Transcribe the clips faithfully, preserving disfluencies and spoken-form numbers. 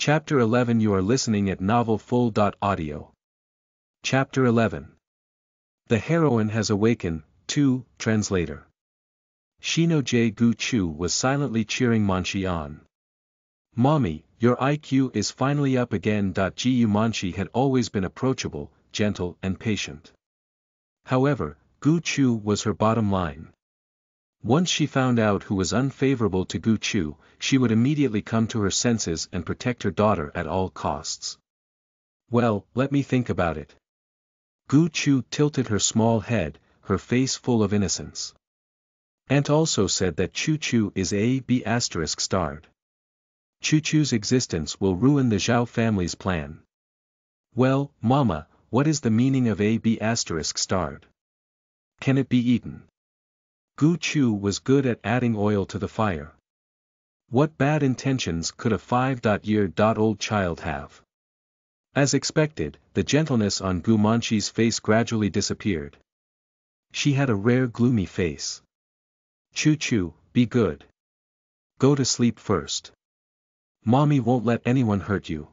Chapter eleven. You are listening at NovelFull.Audio. Chapter eleven. The heroine has awakened. two. Translator. Shino J. Gu Chu was silently cheering Manxi on. Mommy, your I Q is finally up again. Gu Manxi had always been approachable, gentle and patient. However, Gu Chu was her bottom line. Once she found out who was unfavorable to Gu Chu, she would immediately come to her senses and protect her daughter at all costs. Well, let me think about it. Gu Chu tilted her small head, her face full of innocence. Aunt also said that Chu Chu is a B asterisk starred. Chu Chu's existence will ruin the Zhao family's plan. Well, Mama, what is the meaning of a B asterisk starred? Can it be eaten? Gu Chu was good at adding oil to the fire. What bad intentions could a five-year-old child have? As expected, the gentleness on Gu Manxi's face gradually disappeared. She had a rare gloomy face. Chu Chu, be good. Go to sleep first. Mommy won't let anyone hurt you.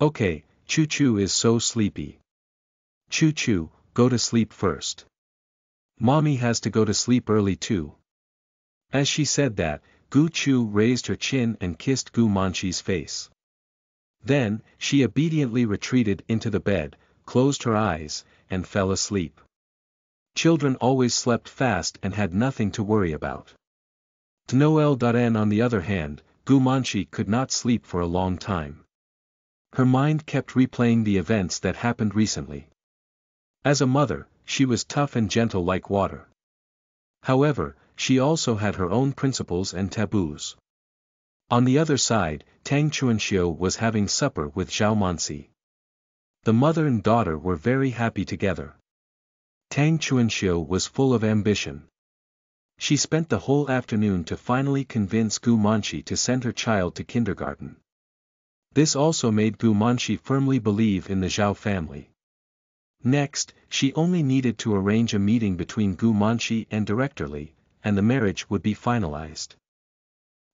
Okay, Chu Chu is so sleepy. Chu Chu, go to sleep first. Mommy has to go to sleep early too. As she said that, Gu Chu raised her chin and kissed Gu Manxi's face. Then, she obediently retreated into the bed, closed her eyes, and fell asleep. Children always slept fast and had nothing to worry about. Noel N, on the other hand, Gu Manxi could not sleep for a long time. Her mind kept replaying the events that happened recently. As a mother, she was tough and gentle like water. However, she also had her own principles and taboos. On the other side, Tang Chuanxiao was having supper with Zhao Manxi. The mother and daughter were very happy together. Tang Chuanxiao was full of ambition. She spent the whole afternoon to finally convince Gu Manxi to send her child to kindergarten. This also made Gu Manxi firmly believe in the Zhao family. Next, she only needed to arrange a meeting between Gu Manxi and Director Li, and the marriage would be finalized.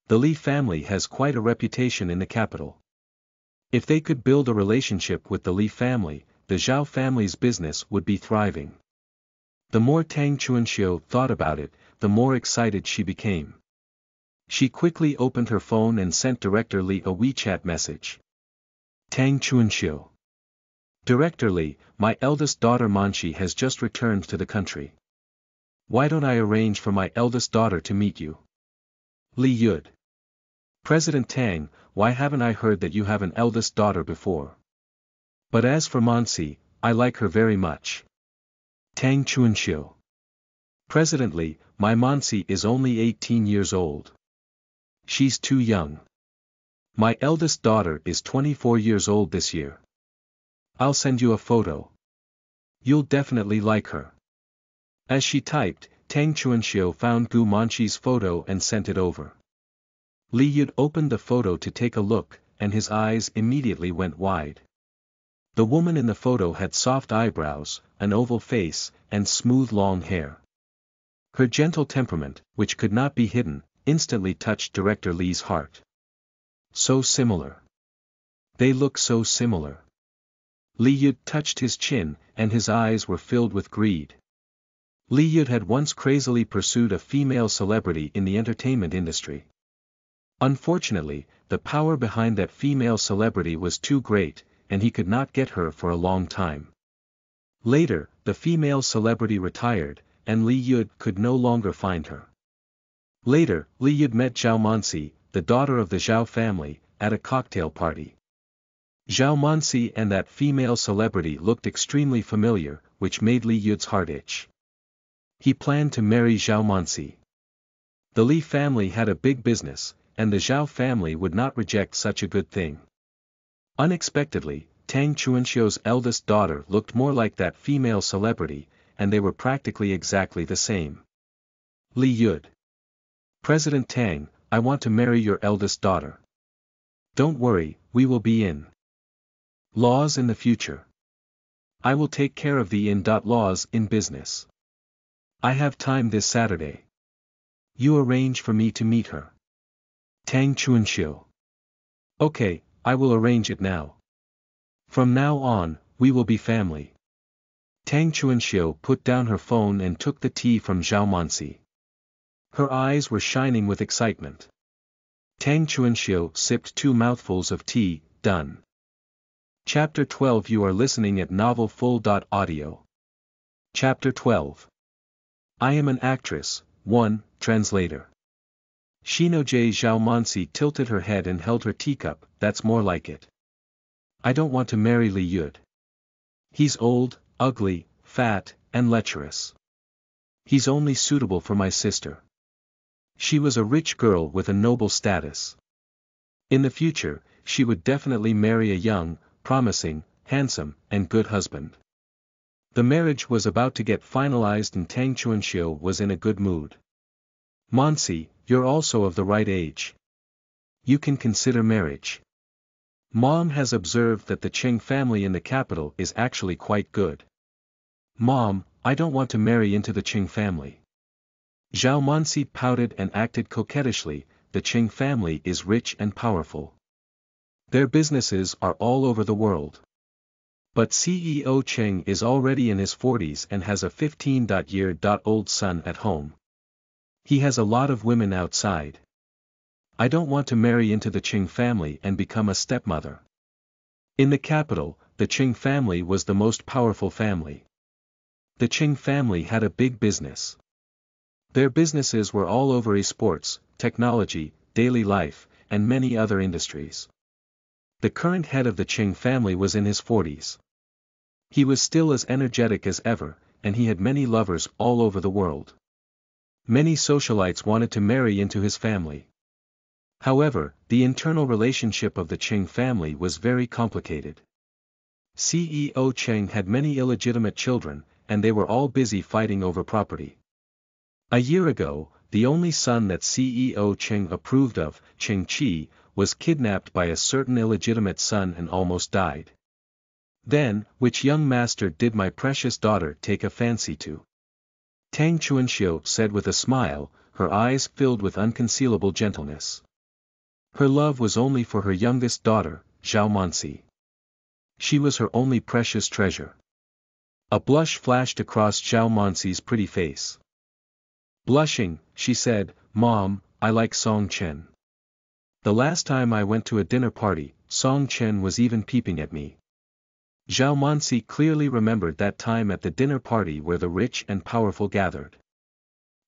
The Li family has quite a reputation in the capital. If they could build a relationship with the Li family, the Zhao family's business would be thriving. The more Tang Chuanxiao thought about it, the more excited she became. She quickly opened her phone and sent Director Li a WeChat message. Tang Chuanxiao. Director Li, my eldest daughter Manxi has just returned to the country. Why don't I arrange for my eldest daughter to meet you? Li Yu. President Tang, why haven't I heard that you have an eldest daughter before? But as for Manxi, I like her very much. Tang Chuanxiao. President Li, my Manxi is only eighteen years old. She's too young. My eldest daughter is twenty-four years old this year. I'll send you a photo. You'll definitely like her. As she typed, Tang Chuanxiao found Gu Manxi's photo and sent it over. Li Yu opened the photo to take a look, and his eyes immediately went wide. The woman in the photo had soft eyebrows, an oval face, and smooth long hair. Her gentle temperament, which could not be hidden, instantly touched Director Li's heart. So similar. They look so similar. Li Yu touched his chin, and his eyes were filled with greed. Li Yu had once crazily pursued a female celebrity in the entertainment industry. Unfortunately, the power behind that female celebrity was too great, and he could not get her for a long time. Later, the female celebrity retired, and Li Yu could no longer find her. Later, Li Yu met Zhao Manxi, the daughter of the Zhao family, at a cocktail party. Zhao Manxi and that female celebrity looked extremely familiar, which made Li Yu's heart itch. He planned to marry Zhao Manxi. The Li family had a big business, and the Zhao family would not reject such a good thing. Unexpectedly, Tang Chuanxiao's eldest daughter looked more like that female celebrity, and they were practically exactly the same. Li Yu. President Tang, I want to marry your eldest daughter. Don't worry, we will be in. Laws in the future. I will take care of the in. Laws in business. I have time this Saturday. You arrange for me to meet her. Tang Chuanxiao. Okay, I will arrange it now. From now on, we will be family. Tang Chuanxiao put down her phone and took the tea from Zhao Manxi. Her eyes were shining with excitement. Tang Chuanxiao sipped two mouthfuls of tea. Done. Chapter twelve. You are listening at Novel Full dot Audio. Chapter twelve. I am an actress, one, translator. Shino J. Zhao Manxi tilted her head and held her teacup. That's more like it. I don't want to marry Li Yu. He's old, ugly, fat, and lecherous. He's only suitable for my sister. She was a rich girl with a noble status. In the future, she would definitely marry a young, promising, handsome, and good husband. The marriage was about to get finalized and Tang Chuanxiao was in a good mood. Manxi, you're also of the right age. You can consider marriage. Mom has observed that the Qing family in the capital is actually quite good. Mom, I don't want to marry into the Qing family. Zhao Manxi pouted and acted coquettishly. The Qing family is rich and powerful. Their businesses are all over the world. But C E O Qing is already in his forties and has a fifteen-year-old son at home. He has a lot of women outside. I don't want to marry into the Qing family and become a stepmother. In the capital, the Qing family was the most powerful family. The Qing family had a big business. Their businesses were all over sports, technology, daily life, and many other industries. The current head of the Qing family was in his forties. He was still as energetic as ever, and he had many lovers all over the world. Many socialites wanted to marry into his family. However, the internal relationship of the Qing family was very complicated. C E O Qing had many illegitimate children, and they were all busy fighting over property. A year ago, the only son that C E O Qing approved of, Qing Qi, was kidnapped by a certain illegitimate son and almost died. Then, which young master did my precious daughter take a fancy to? Tang Chuanxiao said with a smile, her eyes filled with unconcealable gentleness. Her love was only for her youngest daughter, Zhao Manxi. She was her only precious treasure. A blush flashed across Zhao Manxi's pretty face. Blushing, she said, Mom, I like Song Chen. The last time I went to a dinner party, Song Chen was even peeping at me. Zhao Manxi clearly remembered that time at the dinner party where the rich and powerful gathered.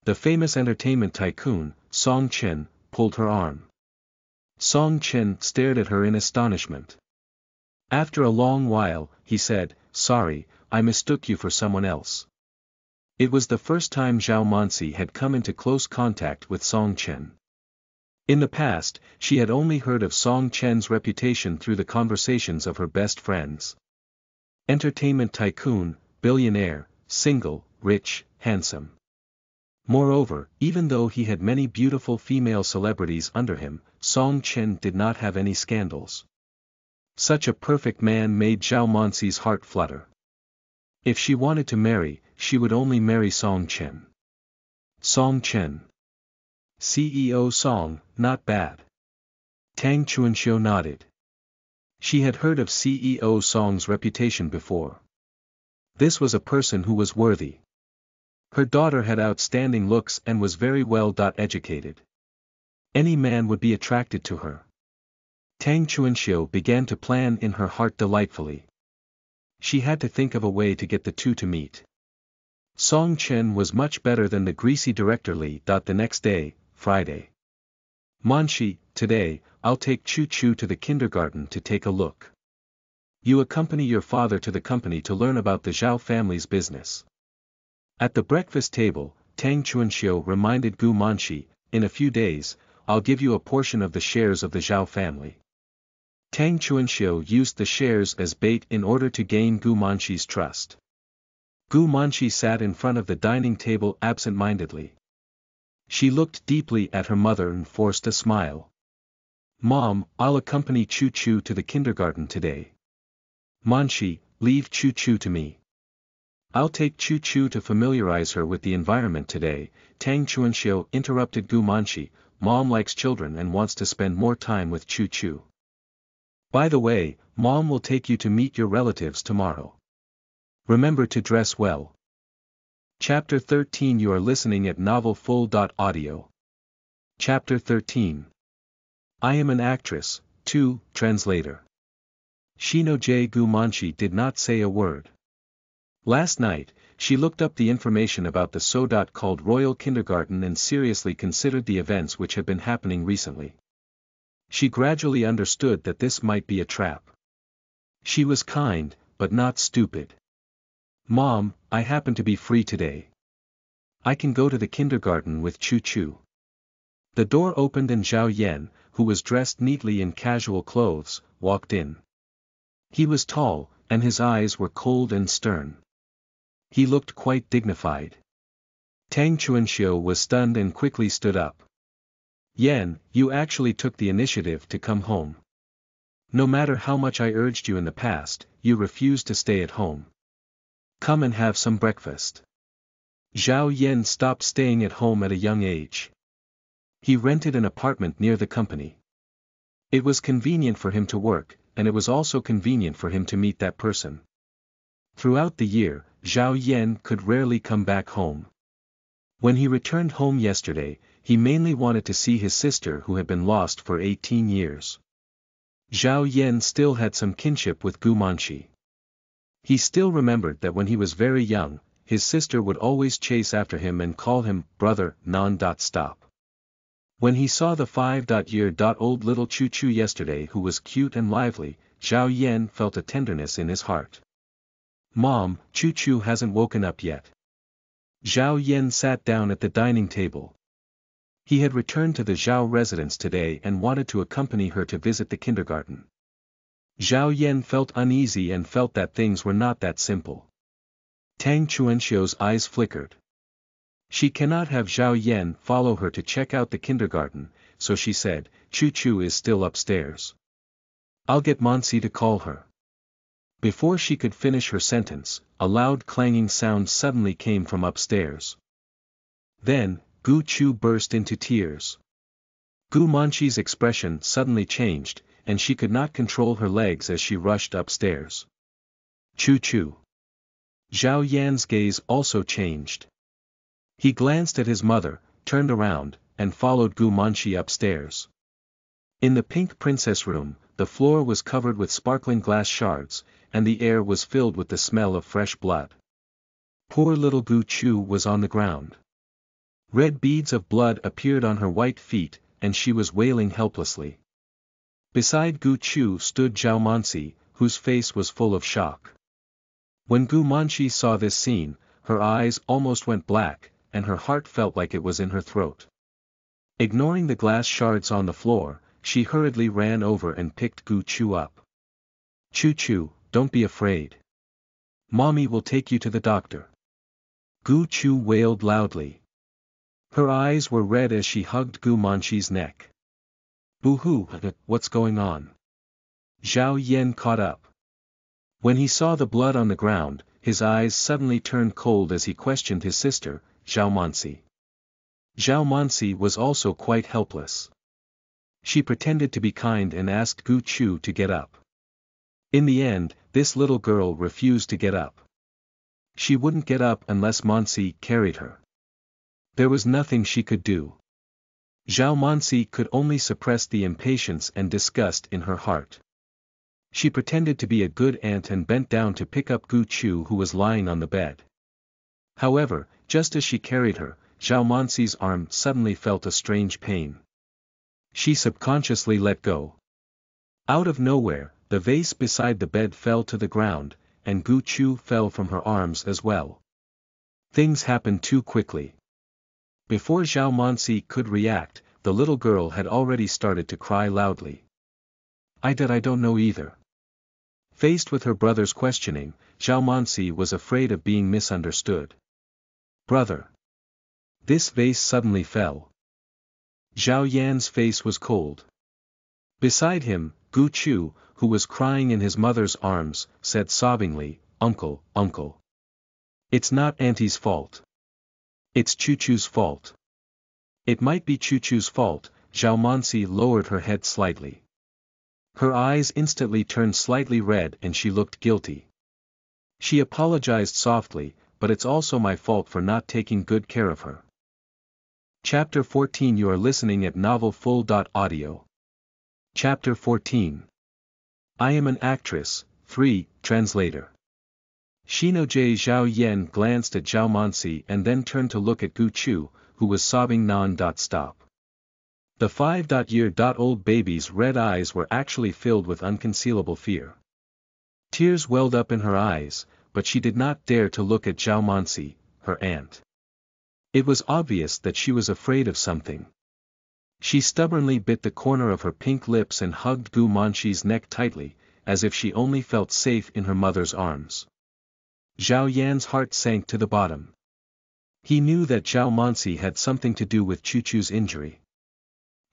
The famous entertainment tycoon, Song Chen, pulled her arm. Song Chen stared at her in astonishment. After a long while, he said, Sorry, I mistook you for someone else. It was the first time Zhao Manxi had come into close contact with Song Chen. In the past, she had only heard of Song Chen's reputation through the conversations of her best friends. Entertainment tycoon, billionaire, single, rich, handsome. Moreover, even though he had many beautiful female celebrities under him, Song Chen did not have any scandals. Such a perfect man made Zhao Manxi's heart flutter. If she wanted to marry, she would only marry Song Chen. Song Chen. C E O Song, not bad. Tang Chuanxiao nodded. She had heard of C E O Song's reputation before. This was a person who was worthy. Her daughter had outstanding looks and was very well educated. Any man would be attracted to her. Tang Chuanxiao began to plan in her heart delightfully. She had to think of a way to get the two to meet. Song Chen was much better than the greasy director Li. The next day, Friday. Manxi, today, I'll take Chu Chu to the kindergarten to take a look. You accompany your father to the company to learn about the Zhao family's business. At the breakfast table, Tang Chuanxiao reminded Gu Manxi, in a few days, I'll give you a portion of the shares of the Zhao family. Tang Chuanxiao used the shares as bait in order to gain Gu Manxi's trust. Gu Manxi sat in front of the dining table absent-mindedly. She looked deeply at her mother and forced a smile. Mom, I'll accompany Chu Chu to the kindergarten today. Manxi, leave Chu Chu to me. I'll take Chu Chu to familiarize her with the environment today. Tang Chuanxiao interrupted Gu Manxi. Mom likes children and wants to spend more time with Chu Chu. By the way, Mom will take you to meet your relatives tomorrow. Remember to dress well. Chapter thirteen. You are listening at Novel Full dot Audio. Chapter thirteen. I am an actress, too. Translator. Shino J. Gu Manxi did not say a word. Last night, she looked up the information about the so called Royal Kindergarten and seriously considered the events which had been happening recently. She gradually understood that this might be a trap. She was kind, but not stupid. Mom, I happen to be free today. I can go to the kindergarten with Chu Chu. The door opened and Zhao Yan, who was dressed neatly in casual clothes, walked in. He was tall, and his eyes were cold and stern. He looked quite dignified. Tang Chuanxiao was stunned and quickly stood up. Yan, you actually took the initiative to come home. No matter how much I urged you in the past, you refused to stay at home. Come and have some breakfast. Zhao Yan stopped staying at home at a young age. He rented an apartment near the company. It was convenient for him to work, and it was also convenient for him to meet that person. Throughout the year, Zhao Yan could rarely come back home. When he returned home yesterday, he mainly wanted to see his sister who had been lost for eighteen years. Zhao Yan still had some kinship with Gu Manxi. He still remembered that when he was very young, his sister would always chase after him and call him brother non-stop. When he saw the five-year-old little Chu Chu yesterday who was cute and lively, Zhao Yan felt a tenderness in his heart. Mom, Chu Chu hasn't woken up yet. Zhao Yan sat down at the dining table. He had returned to the Zhao residence today and wanted to accompany her to visit the kindergarten. Zhao Yan felt uneasy and felt that things were not that simple. Tang Chuanxiao's eyes flickered. She cannot have Zhao Yan follow her to check out the kindergarten, so she said, Chu Chu is still upstairs. I'll get Manxi to call her. Before she could finish her sentence, a loud clanging sound suddenly came from upstairs. Then, Gu Chu burst into tears. Gu Manxi's expression suddenly changed, and she could not control her legs as she rushed upstairs. Chu Chu. Zhao Yan's gaze also changed. He glanced at his mother, turned around, and followed Gu Manxi upstairs. In the pink princess room, the floor was covered with sparkling glass shards, and the air was filled with the smell of fresh blood. Poor little Gu Chu was on the ground. Red beads of blood appeared on her white feet, and she was wailing helplessly. Beside Gu Chu stood Zhao Manxi, whose face was full of shock. When Gu Manxi saw this scene, her eyes almost went black, and her heart felt like it was in her throat. Ignoring the glass shards on the floor, she hurriedly ran over and picked Gu Chu up. Chu Chu, don't be afraid. Mommy will take you to the doctor. Gu Chu wailed loudly. Her eyes were red as she hugged Gu Manxi's neck. Boo-hoo, what's going on? Zhao Yan caught up. When he saw the blood on the ground, his eyes suddenly turned cold as he questioned his sister, Zhao Manxi. Zhao Manxi was also quite helpless. She pretended to be kind and asked Gu Chu to get up. In the end, this little girl refused to get up. She wouldn't get up unless Manxi carried her. There was nothing she could do. Zhao Manxi could only suppress the impatience and disgust in her heart. She pretended to be a good aunt and bent down to pick up Gu Chu who was lying on the bed. However, just as she carried her, Zhao Manxi's arm suddenly felt a strange pain. She subconsciously let go. Out of nowhere, the vase beside the bed fell to the ground, and Gu Chu fell from her arms as well. Things happened too quickly. Before Zhao Manxi could react, the little girl had already started to cry loudly. I did I don't know either. Faced with her brother's questioning, Zhao Manxi was afraid of being misunderstood. Brother. This vase suddenly fell. Zhao Yan's face was cold. Beside him, Gu Chu, who was crying in his mother's arms, said sobbingly, Uncle, Uncle. It's not Auntie's fault. It's Chu Chu's fault. It might be Chu Chu's fault. Zhao Manxi lowered her head slightly. Her eyes instantly turned slightly red and she looked guilty. She apologized softly, but it's also my fault for not taking good care of her. Chapter fourteen. You are listening at Novel Full dot Audio. Chapter fourteen. I am an actress, three, translator. Shino J. Zhao Yan glanced at Zhao Manxi and then turned to look at Gu Chu, who was sobbing non-stop. The five-year-old baby's red eyes were actually filled with unconcealable fear. Tears welled up in her eyes, but she did not dare to look at Zhao Manxi, her aunt. It was obvious that she was afraid of something. She stubbornly bit the corner of her pink lips and hugged Gu Manxi's neck tightly, as if she only felt safe in her mother's arms. Zhao Yan's heart sank to the bottom. He knew that Zhao Manxi had something to do with Chu Chu's injury.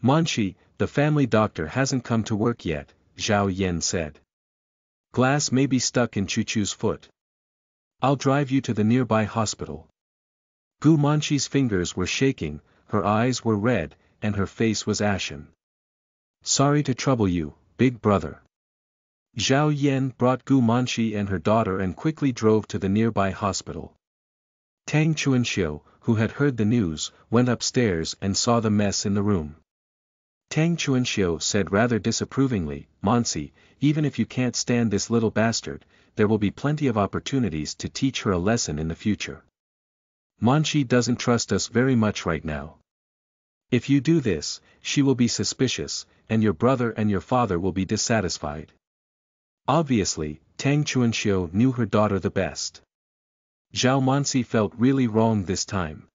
Manxi, the family doctor hasn't come to work yet, Zhao Yan said. Glass may be stuck in Chu Chu's foot. I'll drive you to the nearby hospital. Gu Manxi's fingers were shaking, her eyes were red, and her face was ashen. Sorry to trouble you, big brother. Zhao Yan brought Gu Manxi and her daughter and quickly drove to the nearby hospital. Tang Chuanxiao, who had heard the news, went upstairs and saw the mess in the room. Tang Chuanxiao said rather disapprovingly, Manxi, even if you can't stand this little bastard, there will be plenty of opportunities to teach her a lesson in the future. Manxi doesn't trust us very much right now. If you do this, she will be suspicious, and your brother and your father will be dissatisfied. Obviously, Tang Chuanxiao knew her daughter the best. Zhao Manxi felt really wrong this time.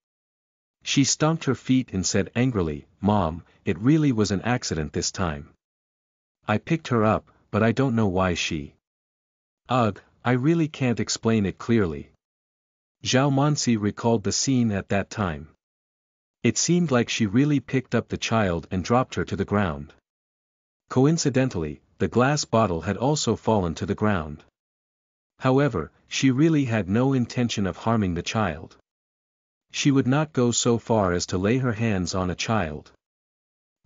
She stomped her feet and said angrily, Mom, it really was an accident this time. I picked her up, but I don't know why she... Ugh, I really can't explain it clearly. Zhao Manxi recalled the scene at that time. It seemed like she really picked up the child and dropped her to the ground. Coincidentally, the glass bottle had also fallen to the ground. However, she really had no intention of harming the child. She would not go so far as to lay her hands on a child.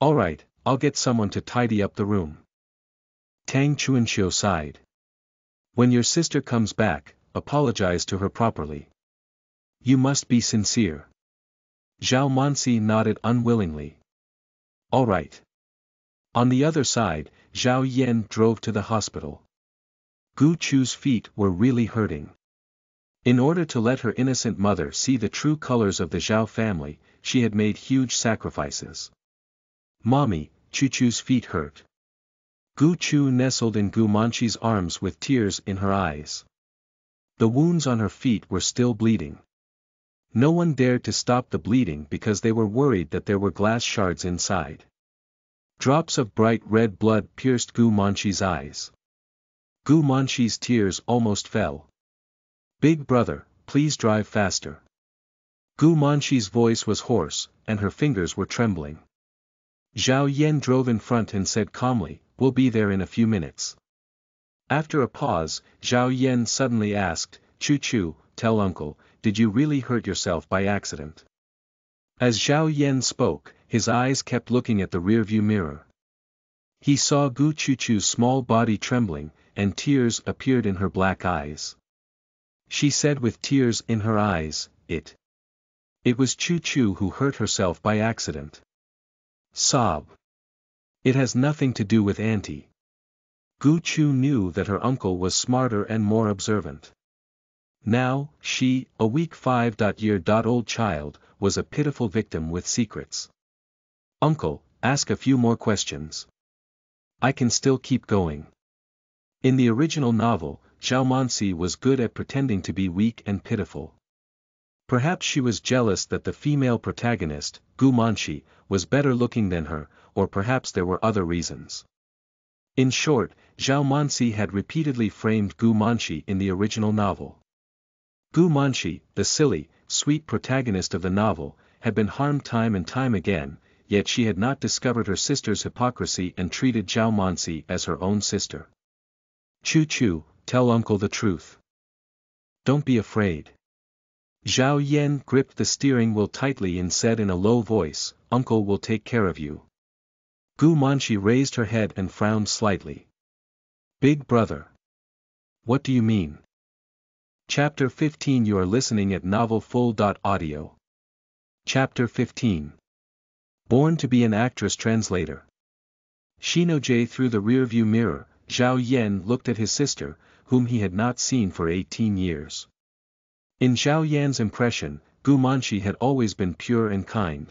All right, I'll get someone to tidy up the room. Tang Chuanxiao sighed. When your sister comes back, apologize to her properly. You must be sincere. Zhao Manxi nodded unwillingly. All right. On the other side, Zhao Yan drove to the hospital. Gu Chu's feet were really hurting. In order to let her innocent mother see the true colors of the Zhao family, she had made huge sacrifices. Mommy, Chu Chu's feet hurt. Gu Chu nestled in Gu Manxi's arms with tears in her eyes. The wounds on her feet were still bleeding. No one dared to stop the bleeding because they were worried that there were glass shards inside. Drops of bright red blood pierced Gu Manxi's eyes. Gu Manxi's tears almost fell. Big brother, please drive faster. Gu Manxi's voice was hoarse, and her fingers were trembling. Zhao Yan drove in front and said calmly, we'll be there in a few minutes. After a pause, Zhao Yan suddenly asked, Chu Chu, tell uncle, did you really hurt yourself by accident? As Zhao Yan spoke, his eyes kept looking at the rearview mirror. He saw Gu Chu Chu's small body trembling, and tears appeared in her black eyes. She said with tears in her eyes, it. It was Chu Chu who hurt herself by accident. Sob. It has nothing to do with Auntie. Gu Chu knew that her uncle was smarter and more observant. Now, she, a weak five-year-old child, was a pitiful victim with secrets. Uncle, ask a few more questions. I can still keep going. In the original novel, Zhao Manxi was good at pretending to be weak and pitiful. Perhaps she was jealous that the female protagonist, Gu Manxi, was better looking than her, or perhaps there were other reasons. In short, Zhao Manxi had repeatedly framed Gu Manxi in the original novel. Gu Manxi, the silly, sweet protagonist of the novel, had been harmed time and time again, yet she had not discovered her sister's hypocrisy and treated Zhao Manxi as her own sister. Chu Chu, tell uncle the truth. Don't be afraid. Zhao Yan gripped the steering wheel tightly and said in a low voice, Uncle will take care of you. Gu Manxi raised her head and frowned slightly. Big brother. What do you mean? Chapter fifteen. You are listening at Novel Full dot Audio. Chapter fifteen. Born to be an actress translator. Shino J. Through the rearview mirror, Zhao Yan looked at his sister, whom he had not seen for eighteen years. In Zhao Yan's impression, Gu Manxi had always been pure and kind.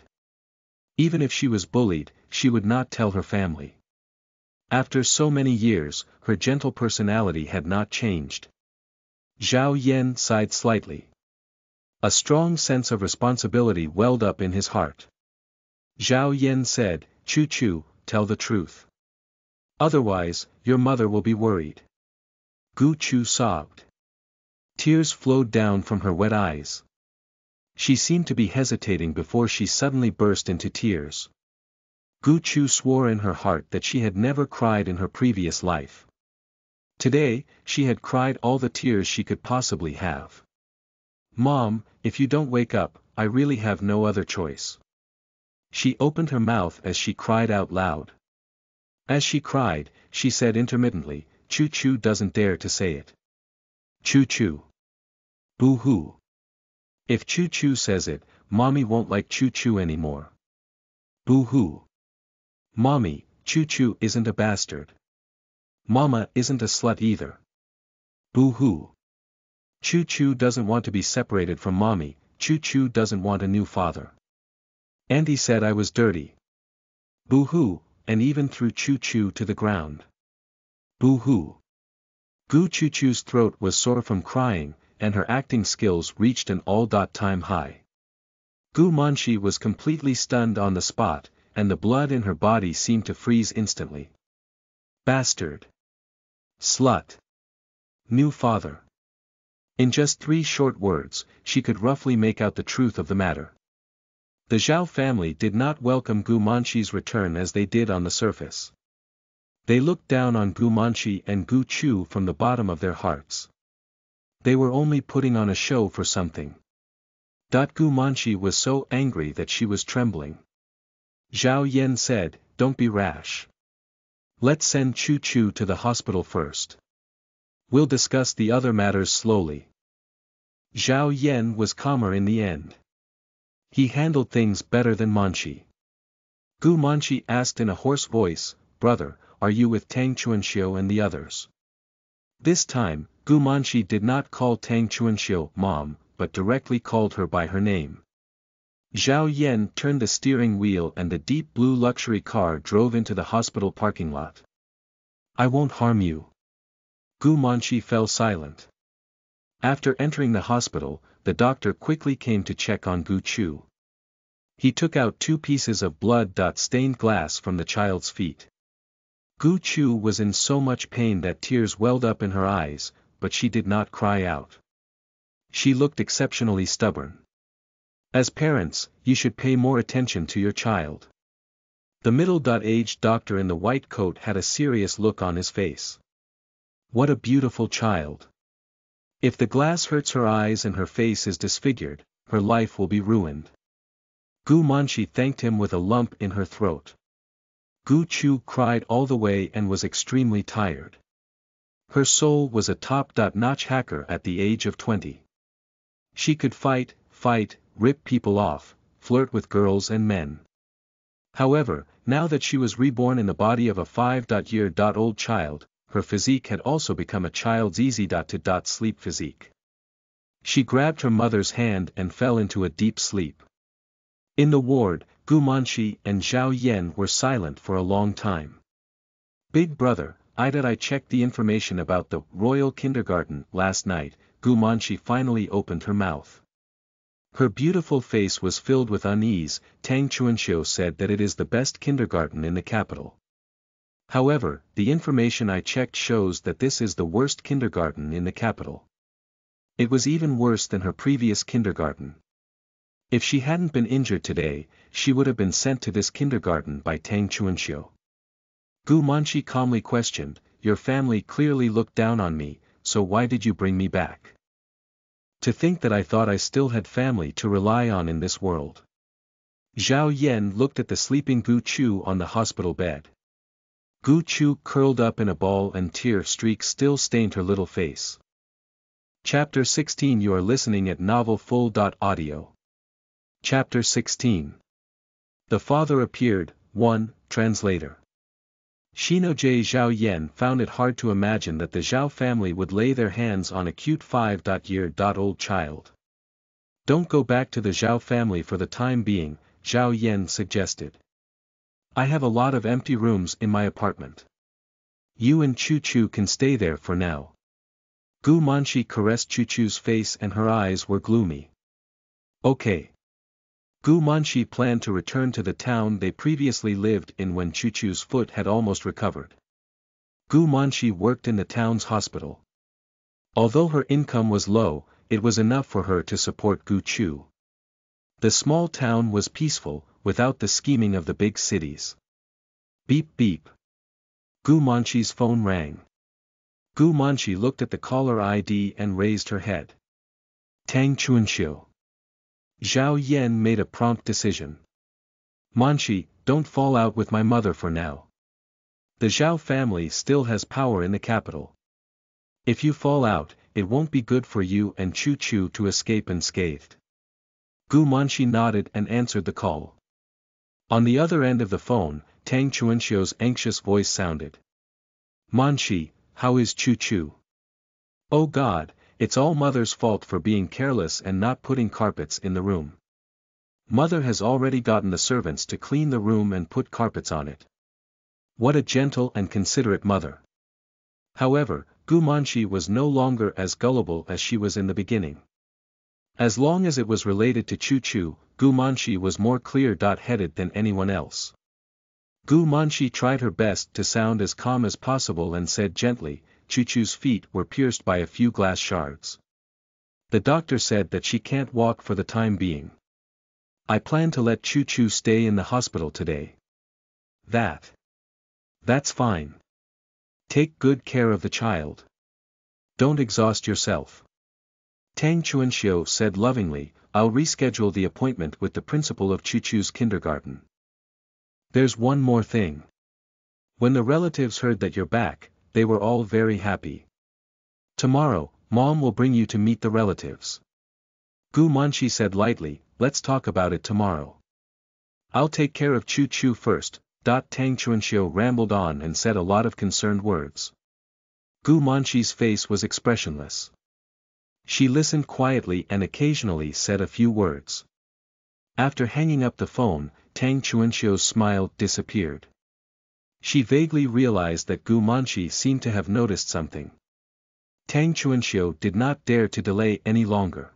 Even if she was bullied, she would not tell her family. After so many years, her gentle personality had not changed. Zhao Yan sighed slightly. A strong sense of responsibility welled up in his heart. Zhao Yan said, Chu Chu, tell the truth. Otherwise, your mother will be worried. Gu Chu sobbed. Tears flowed down from her wet eyes. She seemed to be hesitating before she suddenly burst into tears. Gu Chu swore in her heart that she had never cried in her previous life. Today, she had cried all the tears she could possibly have. Mom, if you don't wake up, I really have no other choice. She opened her mouth as she cried out loud. As she cried, she said intermittently, Chu Chu doesn't dare to say it. Chu Chu. Boo-hoo. If Chu Chu says it, Mommy won't like Chu Chu anymore. Boo-hoo. Mommy, Chu Chu isn't a bastard. Mama isn't a slut either. Boo-hoo. Chu Chu doesn't want to be separated from Mommy, Chu Chu doesn't want a new father. Andy said I was dirty. Boo-hoo, and even threw Chu Chu to the ground. Boo-hoo. Gu Chu Chu's throat was sore from crying, and her acting skills reached an all-time high. Gu Manxi was completely stunned on the spot, and the blood in her body seemed to freeze instantly. Bastard. Slut. New father. In just three short words, she could roughly make out the truth of the matter. The Zhao family did not welcome Gu Manxi's return as they did on the surface. They looked down on Gu Manxi and Gu Chu from the bottom of their hearts. They were only putting on a show for something. Gu Manxi was so angry that she was trembling. Zhao Yan said, don't be rash. Let's send Chu Chu to the hospital first. We'll discuss the other matters slowly. Zhao Yan was calmer in the end. He handled things better than Manxi. Gu Manxi asked in a hoarse voice, brother, are you with Tang Chuanxiao and the others? This time, Gu Manxi did not call Tang Chuanxiao mom, but directly called her by her name. Zhao Yan turned the steering wheel and the deep blue luxury car drove into the hospital parking lot. I won't harm you. Gu Manxi fell silent. After entering the hospital, the doctor quickly came to check on Gu Chu. He took out two pieces of blood-stained glass from the child's feet. Gu Chu was in so much pain that tears welled up in her eyes, but she did not cry out. She looked exceptionally stubborn. As parents, you should pay more attention to your child. The middle-aged doctor in the white coat had a serious look on his face. What a beautiful child. If the glass hurts her eyes and her face is disfigured, her life will be ruined. Gu Manxi thanked him with a lump in her throat. Gu Chu cried all the way and was extremely tired. Her soul was a top-notch hacker at the age of twenty. She could fight, fight, rip people off, flirt with girls and men. However, now that she was reborn in the body of a five-year-old child, her physique had also become a child's easy-to-sleep physique. She grabbed her mother's hand and fell into a deep sleep. In the ward, Gu Manxi and Zhao Yan were silent for a long time. Big brother, I did I checked the information about the royal kindergarten last night, Gu Manxi finally opened her mouth. Her beautiful face was filled with unease. Tang Chuanxiao said that it is the best kindergarten in the capital. However, the information I checked shows that this is the worst kindergarten in the capital. It was even worse than her previous kindergarten. If she hadn't been injured today, she would have been sent to this kindergarten by Tang Chuanxiao. Gu Manxi calmly questioned, your family clearly looked down on me, so why did you bring me back? To think that I thought I still had family to rely on in this world. Zhao Yan looked at the sleeping Gu Chu on the hospital bed. Gu Chu curled up in a ball and tear streaks still stained her little face. Chapter sixteen. You are listening at Novel Full dot Audio. Chapter sixteen. The Father Appeared, one, Translator. Shino J. Zhao Yan found it hard to imagine that the Zhao family would lay their hands on a cute five-year-old child. Don't go back to the Zhao family for the time being, Zhao Yan suggested. I have a lot of empty rooms in my apartment. You and Chu Chu can stay there for now. Gu Manxi caressed Chu Chu's face and her eyes were gloomy. Okay. Gu Manxi planned to return to the town they previously lived in when Chu Chu's foot had almost recovered. Gu Manxi worked in the town's hospital. Although her income was low, it was enough for her to support Gu Chu. The small town was peaceful, without the scheming of the big cities. Beep beep. Gu Manxi's phone rang. Gu Manxi looked at the caller I D and raised her head. Tang Chuanxiao. Zhao Yan made a prompt decision. Manxi, don't fall out with my mother for now. The Zhao family still has power in the capital. If you fall out, it won't be good for you and Chu Chu to escape unscathed. Gu Manxi nodded and answered the call. On the other end of the phone, Tang Chuanxiao's anxious voice sounded. Manxi, how is Chu Chu? Oh God, it's all mother's fault for being careless and not putting carpets in the room. Mother has already gotten the servants to clean the room and put carpets on it. What a gentle and considerate mother. However, Gu Manxi was no longer as gullible as she was in the beginning. As long as it was related to Chu Chu, Gu Manxi was more clear-headed than anyone else. Gu Manxi tried her best to sound as calm as possible and said gently, Chu Chu's feet were pierced by a few glass shards. The doctor said that she can't walk for the time being. I plan to let Chu Chu stay in the hospital today. That. That's fine. Take good care of the child. Don't exhaust yourself. Tang Chuanxiao said lovingly, I'll reschedule the appointment with the principal of Chu Chu's kindergarten. There's one more thing. When the relatives heard that you're back, they were all very happy. Tomorrow, Mom will bring you to meet the relatives. Gu Manxi said lightly, let's talk about it tomorrow. I'll take care of Chu Chu first. Tang Chuanxiao rambled on and said a lot of concerned words. Gu Manxi's face was expressionless. She listened quietly and occasionally said a few words. After hanging up the phone, Tang Chuanxiao's smile disappeared. She vaguely realized that Gu Manxi seemed to have noticed something. Tang Chuanxiao did not dare to delay any longer.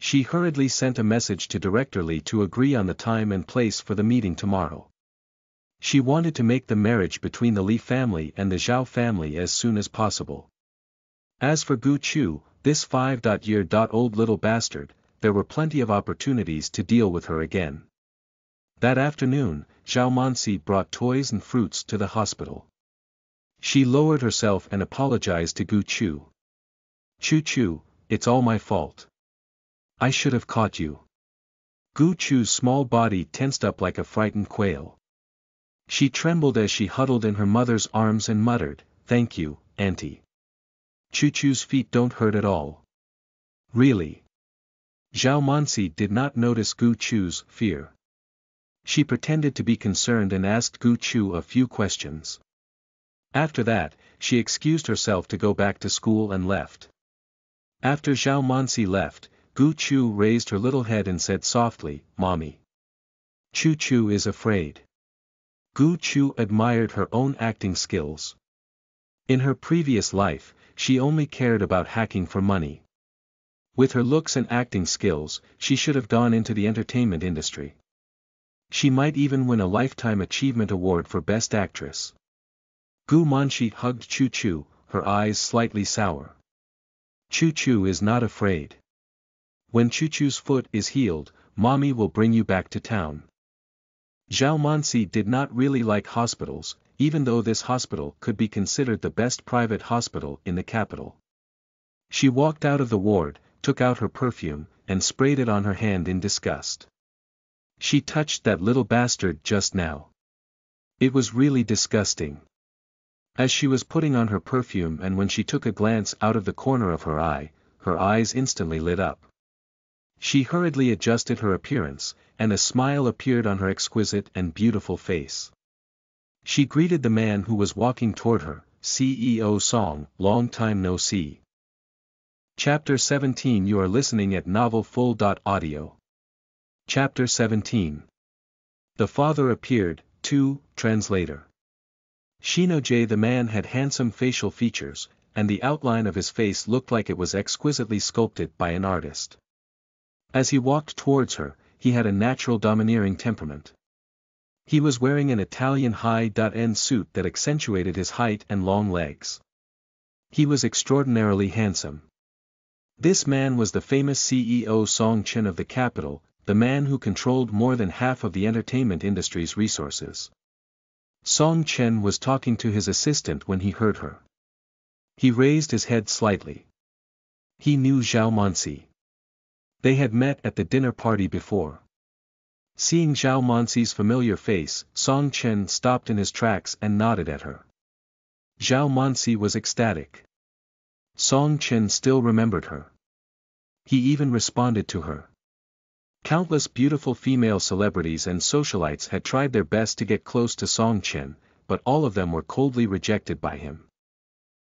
She hurriedly sent a message to Director Li to agree on the time and place for the meeting tomorrow. She wanted to make the marriage between the Li family and the Zhao family as soon as possible. As for Gu Chu, this five-year-old little bastard, there were plenty of opportunities to deal with her again. That afternoon, Zhao Manxi brought toys and fruits to the hospital. She lowered herself and apologized to Gu Chu. Chu Chu, it's all my fault. I should have caught you. Gu Chu's small body tensed up like a frightened quail. She trembled as she huddled in her mother's arms and muttered, Thank you, Auntie. Chu Chu's feet don't hurt at all. Really? Zhao Manxi did not notice Gu Chu's fear. She pretended to be concerned and asked Gu Chu a few questions. After that, she excused herself to go back to school and left. After Zhao Manxi left, Gu Chu raised her little head and said softly, Mommy. Chu Chu is afraid. Gu Chu admired her own acting skills. In her previous life, she only cared about hacking for money. With her looks and acting skills, she should have gone into the entertainment industry. She might even win a Lifetime Achievement Award for Best Actress. Gu Manxi hugged Chu Chu, her eyes slightly sour. Chu Chu is not afraid. When Chu Chu's foot is healed, Mommy will bring you back to town. Zhao Manxi did not really like hospitals, even though this hospital could be considered the best private hospital in the capital. She walked out of the ward, took out her perfume, and sprayed it on her hand in disgust. She touched that little bastard just now. It was really disgusting. As she was putting on her perfume and when she took a glance out of the corner of her eye, her eyes instantly lit up. She hurriedly adjusted her appearance, and a smile appeared on her exquisite and beautiful face. She greeted the man who was walking toward her, C E O Song, long time no see. Chapter seventeen You are listening at Novel Full dot Audio. Chapter seventeen The Father Appeared, two, Translator. Shino J. The man had handsome facial features, and the outline of his face looked like it was exquisitely sculpted by an artist. As he walked towards her, he had a natural domineering temperament. He was wearing an Italian high-end suit that accentuated his height and long legs. He was extraordinarily handsome. This man was the famous C E O Song Chen of the capital, the man who controlled more than half of the entertainment industry's resources. Song Chen was talking to his assistant when he heard her. He raised his head slightly. He knew Zhao Manxi. They had met at the dinner party before. Seeing Zhao Manxi's familiar face, Song Chen stopped in his tracks and nodded at her. Zhao Manxi was ecstatic. Song Chen still remembered her. He even responded to her. Countless beautiful female celebrities and socialites had tried their best to get close to Song Chen, but all of them were coldly rejected by him.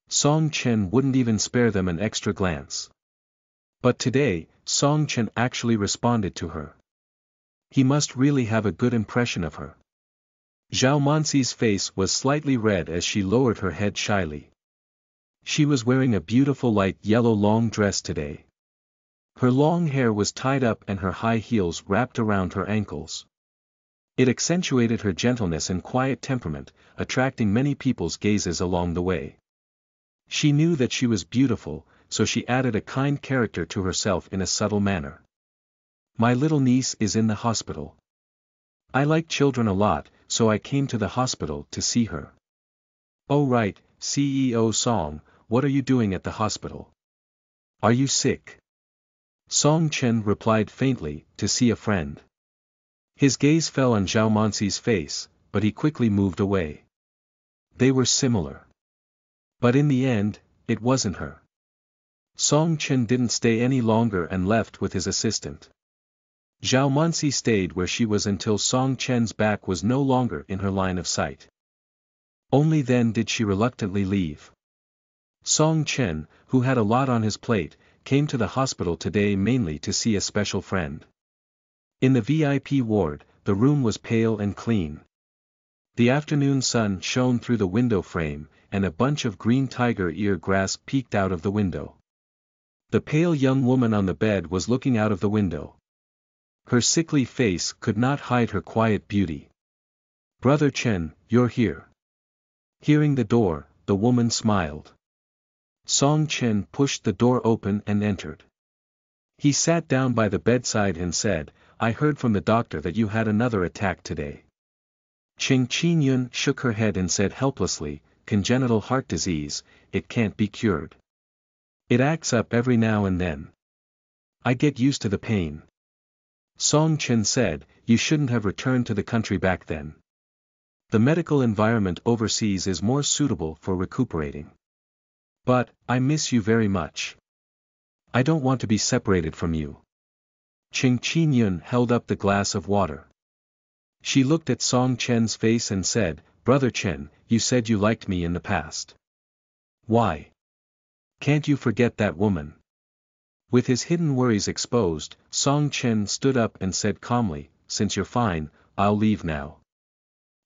Song Chen wouldn't even spare them an extra glance. But today, Song Chen actually responded to her. He must really have a good impression of her. Zhao Manxi's face was slightly red as she lowered her head shyly. She was wearing a beautiful light yellow long dress today. Her long hair was tied up and her high heels wrapped around her ankles. It accentuated her gentleness and quiet temperament, attracting many people's gazes along the way. She knew that she was beautiful, so she added a kind character to herself in a subtle manner. My little niece is in the hospital. I like children a lot, so I came to the hospital to see her. Oh right, C E O Song, what are you doing at the hospital? Are you sick? Song Chen replied faintly, to see a friend. His gaze fell on Zhao Manxi's face, but he quickly moved away. They were similar. But in the end, it wasn't her. Song Chen didn't stay any longer and left with his assistant. Zhao Manxi stayed where she was until Song Chen's back was no longer in her line of sight. Only then did she reluctantly leave. Song Chen, who had a lot on his plate, came to the hospital today mainly to see a special friend. In the V I P ward, the room was pale and clean. The afternoon sun shone through the window frame, and a bunch of green tiger ear grass peeked out of the window. The pale young woman on the bed was looking out of the window. Her sickly face could not hide her quiet beauty. Brother Chen, you're here. Hearing the door, the woman smiled. Song Chen pushed the door open and entered. He sat down by the bedside and said, I heard from the doctor that you had another attack today. Qing Qingyun shook her head and said helplessly, congenital heart disease, it can't be cured. It acts up every now and then. I get used to the pain. Song Chen said, you shouldn't have returned to the country back then. The medical environment overseas is more suitable for recuperating. But, I miss you very much. I don't want to be separated from you. Qing Qingyun held up the glass of water. She looked at Song Chen's face and said, Brother Chen, you said you liked me in the past. Why? Can't you forget that woman? With his hidden worries exposed, Song Chen stood up and said calmly, Since you're fine, I'll leave now.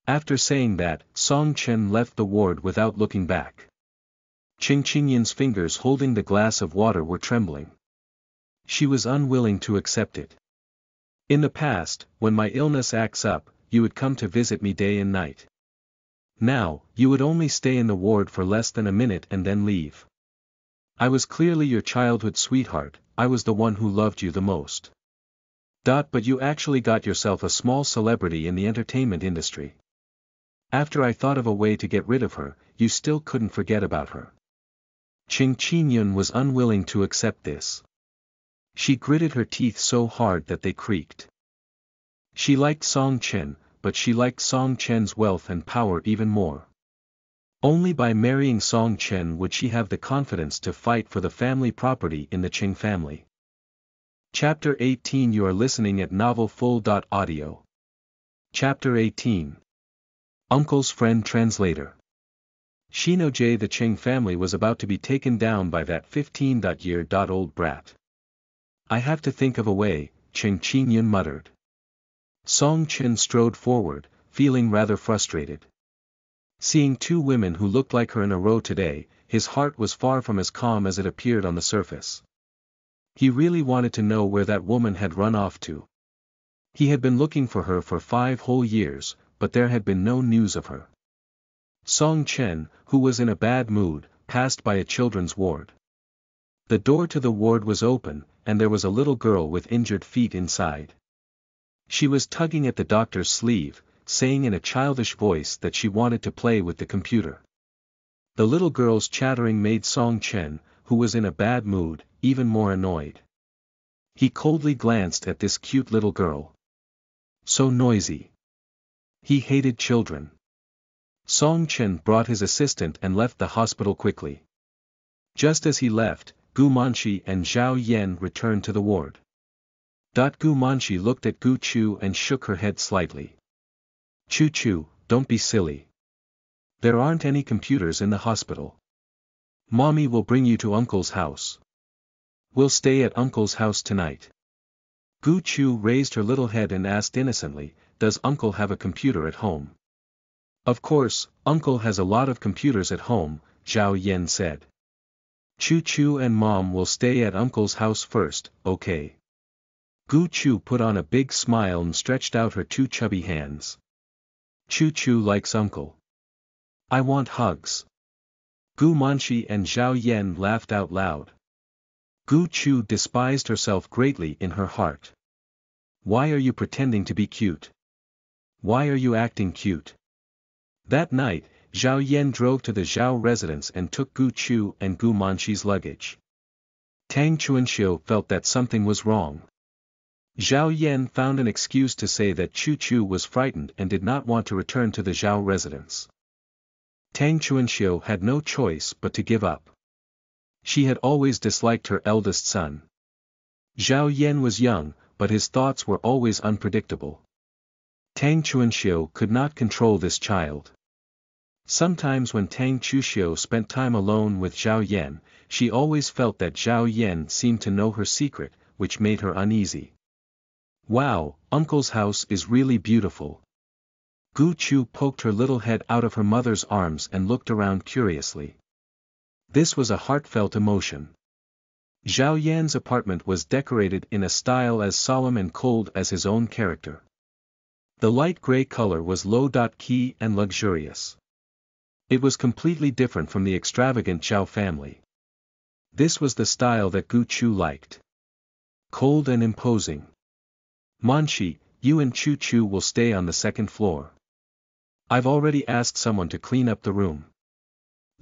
After saying that, Song Chen left the ward without looking back. Qing Qingyun's fingers holding the glass of water were trembling. She was unwilling to accept it. In the past, when my illness acts up, you would come to visit me day and night. Now, you would only stay in the ward for less than a minute and then leave. I was clearly your childhood sweetheart, I was the one who loved you the most. Dot, but you actually got yourself a small celebrity in the entertainment industry. After I thought of a way to get rid of her, you still couldn't forget about her. Qing Qingyun was unwilling to accept this. She gritted her teeth so hard that they creaked. She liked Song Chen, but she liked Song Chen's wealth and power even more. Only by marrying Song Chen would she have the confidence to fight for the family property in the Qing family. Chapter eighteen. You are listening at Novel Full dot Audio. Chapter eighteen. Uncle's Friend. Translator. Shino J. The Qing family was about to be taken down by that fifteen-year-old brat. I have to think of a way, Qing Qingyun muttered. Song Chen strode forward, feeling rather frustrated. Seeing two women who looked like her in a row today, his heart was far from as calm as it appeared on the surface. He really wanted to know where that woman had run off to. He had been looking for her for five whole years, but there had been no news of her. Song Chen, who was in a bad mood, passed by a children's ward. The door to the ward was open, and there was a little girl with injured feet inside. She was tugging at the doctor's sleeve, saying in a childish voice that she wanted to play with the computer. The little girl's chattering made Song Chen, who was in a bad mood, even more annoyed. He coldly glanced at this cute little girl. So noisy. He hated children. Song Chen brought his assistant and left the hospital quickly. Just as he left, Gu Manxi and Zhao Yan returned to the ward. Gu Manxi looked at Gu Chu and shook her head slightly. Chu Chu, don't be silly. There aren't any computers in the hospital. Mommy will bring you to Uncle's house. We'll stay at Uncle's house tonight. Gu Chu raised her little head and asked innocently, does Uncle have a computer at home? Of course, Uncle has a lot of computers at home, Zhao Yan said. Chu Chu and Mom will stay at Uncle's house first, okay? Gu Chu put on a big smile and stretched out her two chubby hands. Chu Chu likes Uncle. I want hugs. Gu Manxi and Zhao Yan laughed out loud. Gu Chu despised herself greatly in her heart. Why are you pretending to be cute? Why are you acting cute? That night, Zhao Yan drove to the Zhao residence and took Gu Chu and Gu Manxi's luggage. Tang Chuanxiao felt that something was wrong. Zhao Yan found an excuse to say that Chu Chu was frightened and did not want to return to the Zhao residence. Tang Chuanxiao had no choice but to give up. She had always disliked her eldest son. Zhao Yan was young, but his thoughts were always unpredictable. Tang Chuanxiao could not control this child. Sometimes when Tang Chuanxiao spent time alone with Zhao Yan, she always felt that Zhao Yan seemed to know her secret, which made her uneasy. Wow, Uncle's house is really beautiful. Gu Chu poked her little head out of her mother's arms and looked around curiously. This was a heartfelt emotion. Zhao Yan's apartment was decorated in a style as solemn and cold as his own character. The light gray color was low-key and luxurious. It was completely different from the extravagant Zhao family. This was the style that Gu Chu liked. Cold and imposing. Manxi, you and Chu Chu will stay on the second floor. I've already asked someone to clean up the room.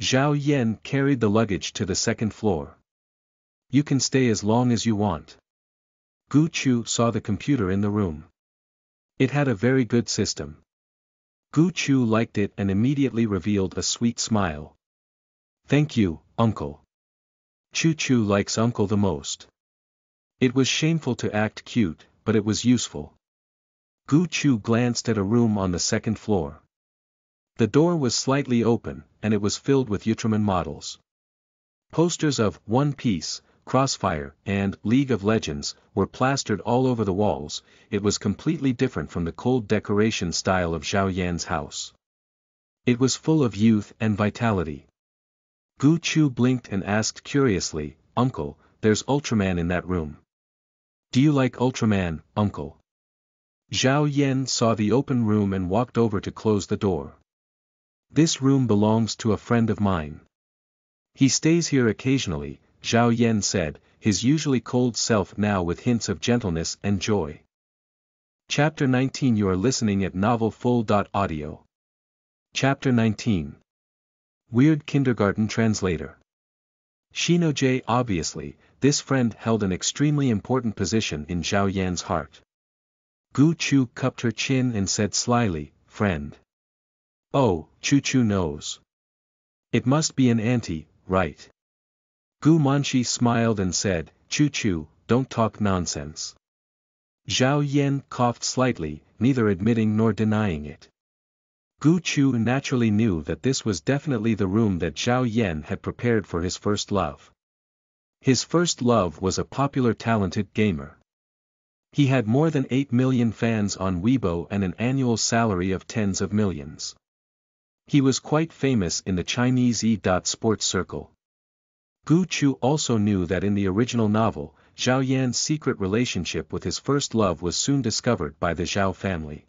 Zhao Yan carried the luggage to the second floor. You can stay as long as you want. Gu Chu saw the computer in the room. It had a very good system. Gu Chu liked it and immediately revealed a sweet smile. Thank you, Uncle. Chu Chu likes Uncle the most. It was shameful to act cute, but it was useful. Gu Chu glanced at a room on the second floor. The door was slightly open, and it was filled with Ultraman models. Posters of One Piece, Crossfire, and League of Legends were plastered all over the walls. It was completely different from the cold decoration style of Zhao Yan's house. It was full of youth and vitality. Gu Chu blinked and asked curiously, Uncle, there's Ultraman in that room. Do you like Ultraman, Uncle? Zhao Yan saw the open room and walked over to close the door. This room belongs to a friend of mine. He stays here occasionally, Zhao Yan said, his usually cold self now with hints of gentleness and joy. Chapter nineteen. You are listening at Novel Full dot Audio. Chapter nineteen. Weird Kindergarten. Translator. Shino J. Obviously, this friend held an extremely important position in Zhao Yan's heart. Gu Chu cupped her chin and said slyly, "Friend. Oh, Chu Chu knows. It must be an auntie, right?" Gu Manxi smiled and said, "Chu Chu, don't talk nonsense." Zhao Yan coughed slightly, neither admitting nor denying it. Gu Chu naturally knew that this was definitely the room that Zhao Yan had prepared for his first love. His first love was a popular talented gamer. He had more than eight million fans on Weibo and an annual salary of tens of millions. He was quite famous in the Chinese e-sports circle. Gu Chu also knew that in the original novel, Zhao Yan's secret relationship with his first love was soon discovered by the Zhao family.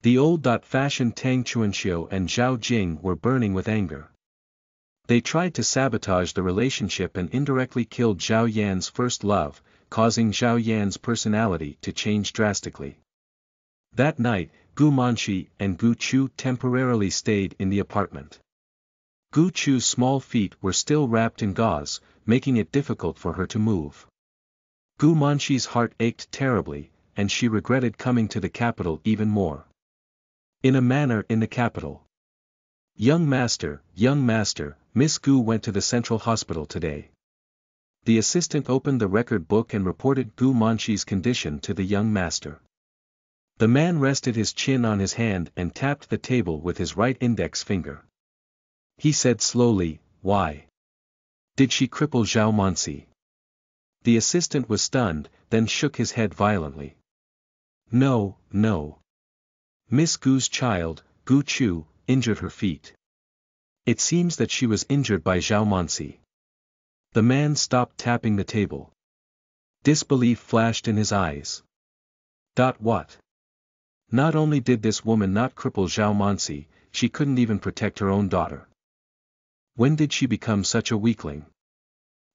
The old-fashioned Tang Chuanxiao and Zhao Jing were burning with anger. They tried to sabotage the relationship and indirectly killed Zhao Yan's first love, causing Zhao Yan's personality to change drastically. That night, Gu Manxi and Gu Chu temporarily stayed in the apartment. Gu Chu's small feet were still wrapped in gauze, making it difficult for her to move. Gu Manxi's heart ached terribly, and she regretted coming to the capital even more. In a manor in the capital. "Young master, young master, Miss Gu went to the central hospital today." The assistant opened the record book and reported Gu Manxi's condition to the young master. The man rested his chin on his hand and tapped the table with his right index finger. He said slowly, "Why? Did she cripple Zhao Manxi?" The assistant was stunned, then shook his head violently. "No, no. Miss Gu's child, Gu Chu, injured her feet. It seems that she was injured by Zhao Manxi." The man stopped tapping the table. Disbelief flashed in his eyes. Dot what? Not only did this woman not cripple Zhao Manxi, she couldn't even protect her own daughter. When did she become such a weakling?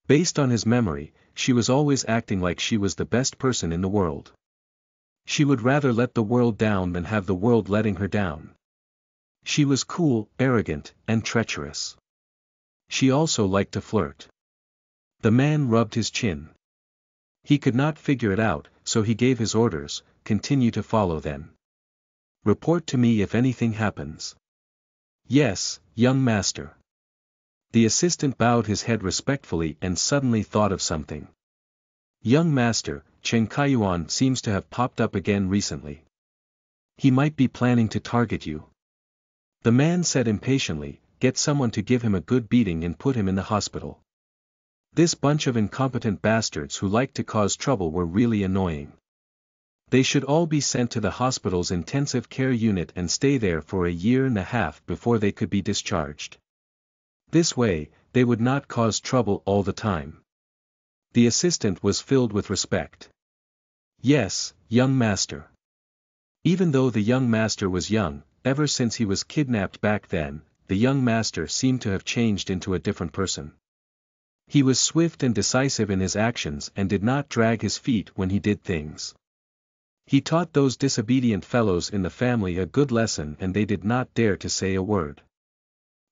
Based on his memory, she was always acting like she was the best person in the world. She would rather let the world down than have the world letting her down. She was cool, arrogant, and treacherous. She also liked to flirt. The man rubbed his chin. He could not figure it out, so he gave his orders, "Continue to follow them. Report to me if anything happens." "Yes, young master." The assistant bowed his head respectfully and suddenly thought of something. "Young master, Qing Qingyun seems to have popped up again recently. He might be planning to target you." The man said impatiently, "Get someone to give him a good beating and put him in the hospital. This bunch of incompetent bastards who like to cause trouble were really annoying. They should all be sent to the hospital's intensive care unit and stay there for a year and a half before they could be discharged. This way, they would not cause trouble all the time." The assistant was filled with respect. "Yes, young master." Even though the young master was young, ever since he was kidnapped back then, the young master seemed to have changed into a different person. He was swift and decisive in his actions and did not drag his feet when he did things. He taught those disobedient fellows in the family a good lesson and they did not dare to say a word.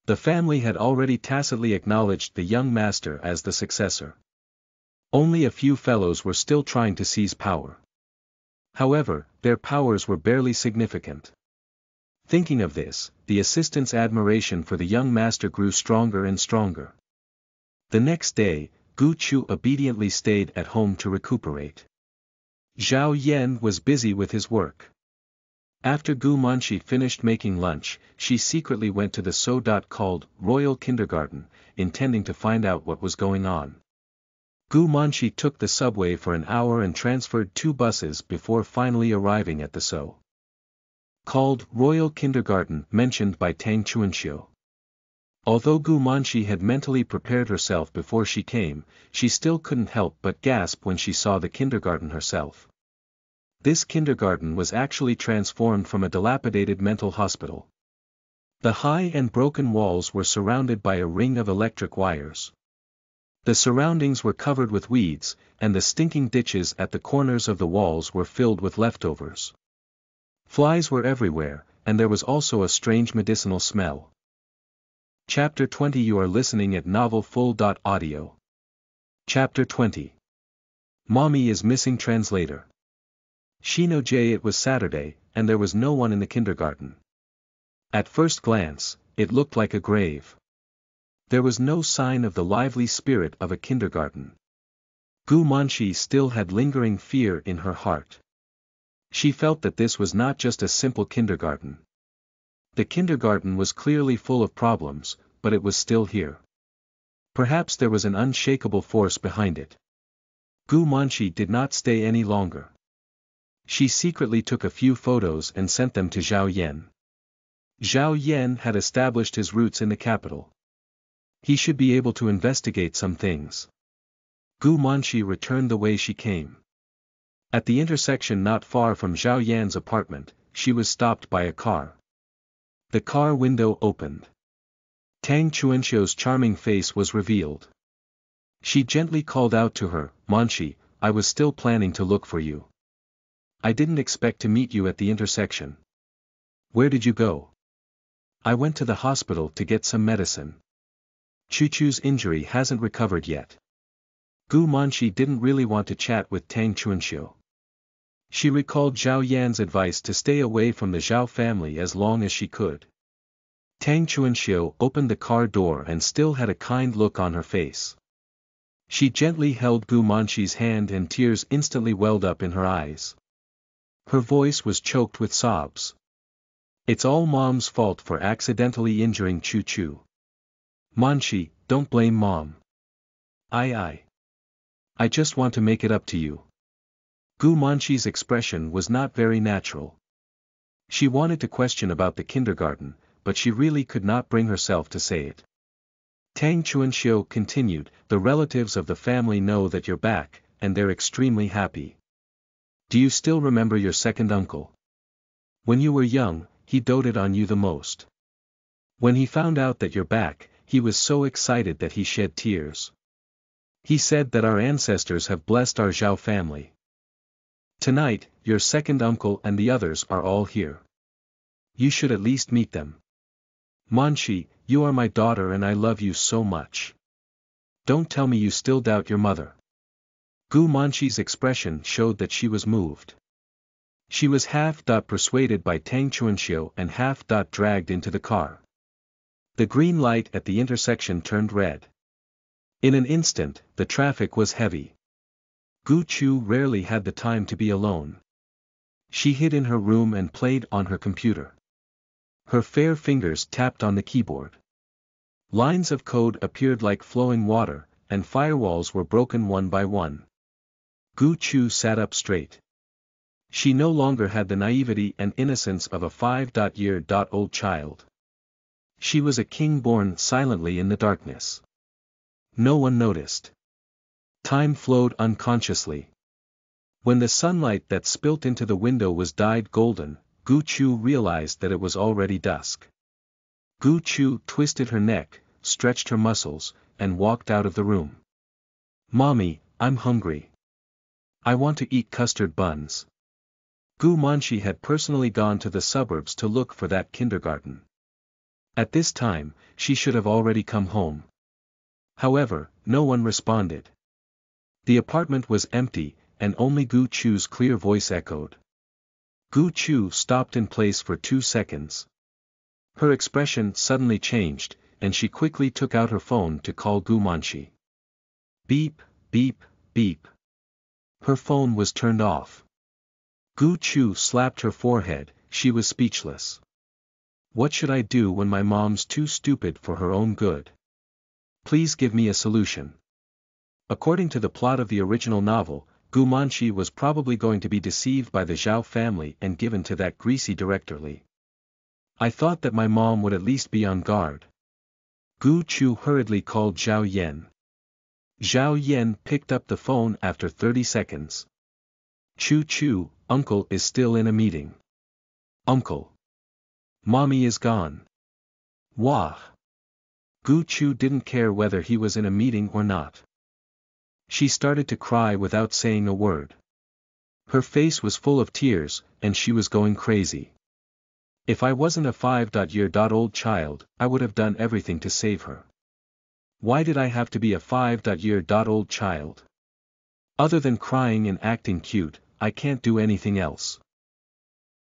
The family had already tacitly acknowledged the young master as the successor. Only a few fellows were still trying to seize power. However, their powers were barely significant. Thinking of this, the assistant's admiration for the young master grew stronger and stronger. The next day, Gu Chu obediently stayed at home to recuperate. Zhao Yan was busy with his work. After Gu Manxi finished making lunch, she secretly went to the so-called Royal Kindergarten, intending to find out what was going on. Gu Manxi took the subway for an hour and transferred two buses before finally arriving at the so-called Royal Kindergarten mentioned by Tang Chuanxiao. Although Gu Manxi had mentally prepared herself before she came, she still couldn't help but gasp when she saw the kindergarten herself. This kindergarten was actually transformed from a dilapidated mental hospital. The high and broken walls were surrounded by a ring of electric wires. The surroundings were covered with weeds, and the stinking ditches at the corners of the walls were filled with leftovers. Flies were everywhere, and there was also a strange medicinal smell. Chapter twenty You are listening at NovelFull.Audio. Chapter twenty Mommy is Missing Translator. Shino J. It was Saturday, and there was no one in the kindergarten. At first glance, it looked like a grave. There was no sign of the lively spirit of a kindergarten. Gu Manxi still had lingering fear in her heart. She felt that this was not just a simple kindergarten. The kindergarten was clearly full of problems, but it was still here. Perhaps there was an unshakable force behind it. Gu Manxi did not stay any longer. She secretly took a few photos and sent them to Zhao Yan. Zhao Yan had established his roots in the capital. He should be able to investigate some things. Gu Manxi returned the way she came. At the intersection not far from Zhao Yan's apartment, she was stopped by a car. The car window opened. Tang Chuanxiao's charming face was revealed. She gently called out to her, "Manxi, I was still planning to look for you. I didn't expect to meet you at the intersection. Where did you go?" "I went to the hospital to get some medicine. Chu Chu's injury hasn't recovered yet." Gu Manxi didn't really want to chat with Tang Chuanxiao. She recalled Zhao Yan's advice to stay away from the Zhao family as long as she could. Tang Chuanxiao opened the car door and still had a kind look on her face. She gently held Gu Manxi's hand and tears instantly welled up in her eyes. Her voice was choked with sobs. "It's all Mom's fault for accidentally injuring Chu Chu. Manxi, don't blame Mom. I I. I just want to make it up to you." Gu Manxi's expression was not very natural. She wanted to question about the kindergarten, but she really could not bring herself to say it. Tang Chuanxiao continued, "The relatives of the family know that you're back, and they're extremely happy. Do you still remember your second uncle? When you were young, he doted on you the most. When he found out that you're back, he was so excited that he shed tears. He said that our ancestors have blessed our Zhao family. Tonight, your second uncle and the others are all here. You should at least meet them. Manxi, you are my daughter and I love you so much. Don't tell me you still doubt your mother." Gu Manxi's expression showed that she was moved. She was half-persuaded by Tang Chuanxiao and half-dragged into the car. The green light at the intersection turned red. In an instant, the traffic was heavy. Gu Chu rarely had the time to be alone. She hid in her room and played on her computer. Her fair fingers tapped on the keyboard. Lines of code appeared like flowing water, and firewalls were broken one by one. Gu Chu sat up straight. She no longer had the naivety and innocence of a five-year-old child. She was a king born silently in the darkness. No one noticed. Time flowed unconsciously. When the sunlight that spilt into the window was dyed golden, Gu Chu realized that it was already dusk. Gu Chu twisted her neck, stretched her muscles, and walked out of the room. "Mommy, I'm hungry. I want to eat custard buns." Gu Manxi had personally gone to the suburbs to look for that kindergarten. At this time, she should have already come home. However, no one responded. The apartment was empty, and only Gu Chu's clear voice echoed. Gu Chu stopped in place for two seconds. Her expression suddenly changed, and she quickly took out her phone to call Gu Manxi. Beep, beep, beep. Her phone was turned off. Gu Chu slapped her forehead. She was speechless. What should I do when my mom's too stupid for her own good? Please give me a solution. According to the plot of the original novel, Gu Manxi was probably going to be deceived by the Zhao family and given to that greasy directorly. I thought that my mom would at least be on guard. Gu Chu hurriedly called Zhao Yan. Zhao Yan picked up the phone after thirty seconds. Chu Chu, uncle is still in a meeting. Uncle. Mommy is gone. Wah. Gu Chu didn't care whether he was in a meeting or not. She started to cry without saying a word. Her face was full of tears, and she was going crazy. If I wasn't a five-year-old child, I would have done everything to save her. Why did I have to be a five-year-old child? Other than crying and acting cute, I can't do anything else.